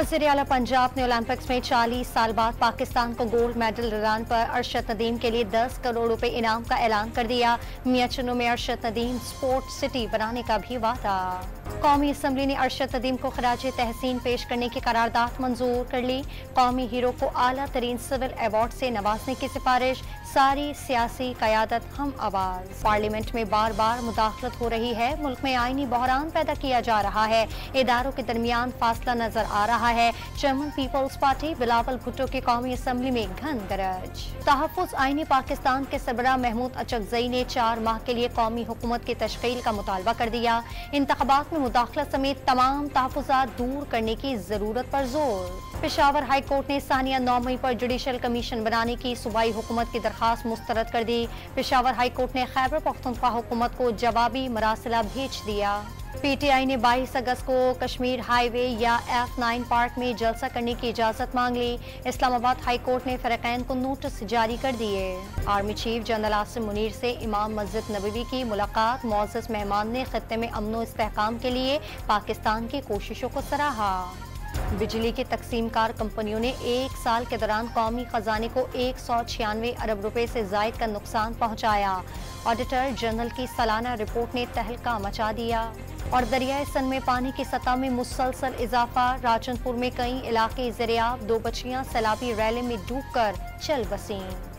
वज़ीर आला पंजाब ने ओलंपिक्स में 40 साल बाद पाकिस्तान को गोल्ड मेडल रिलान पर अरशद नदीम के लिए 10 करोड़ रुपए इनाम का ऐलान कर दिया। मियाचनों में अरशद नदीम स्पोर्ट सिटी बनाने का भी वादा। कौमी असम्बली ने अरशद नदीम को खराजे तहसीन पेश करने की करारदाद मंजूर कर ली। कौमी हीरो को आला तरीन सिविल अवार्ड से नवाजने की सिफारिश। सारी सियासी क़यादत हम आवाज़। पार्लियामेंट में बार बार मुदाखलत हो रही है। मुल्क में आईनी बहरान पैदा किया जा रहा है। इदारों के दरमियान फासला नजर आ रहा है। Chairman peoples party Bilawal Bhutto के कौमी असम्बली में घन गरज। तहफ़्फ़ुज़ आईनी पाकिस्तान के सरबराह महमूद अचकज़ई ने 4 माह के लिए कौमी हुकूमत की तश्कील का मुतालबा कर दिया। इंतख़ाबात में मुदाखलत समेत तमाम तहफ़्फ़ुज़ात दूर करने की ज़रूरत पर जोर। पेशावर हाई कोर्ट ने सानिया 9 मई पर जुडिशल कमीशन बनाने की सूबाई हुकूमत की दरखास्त मुस्तरद कर दी। पेशावर हाई कोर्ट ने खैबर पख्तूनख्वा हुकूमत को जवाबी मरासिला भेज दिया। PTI ने 22 अगस्त को कश्मीर हाईवे या F9 पार्क में जलसा करने की इजाज़त मांग ली। इस्लामाबाद हाई कोर्ट ने फ़रक़ैन को नोटिस जारी कर दिए। Army chief general Asif Munir से इमाम मस्जिद नबवी की मुलाकात। मोअज़्ज़ज़ मेहमान ने खित्ते में अमन व इस्तेहकाम के लिए पाकिस्तान की कोशिशों को सराहा। बिजली की तकसीमकार कंपनियों ने 1 साल के दौरान कौमी खजाने को 196 अरब रुपए से जायद का नुकसान पहुंचाया। ऑडिटर जनरल की सालाना रिपोर्ट ने तहलका मचा दिया। और दरियाए सन में पानी की सतह में मुसलसल इजाफा। राजनपुर में कई इलाके ज़ेरे आब। 2 बच्चियां सैलाबी रैली में डूबकर चल बसीं।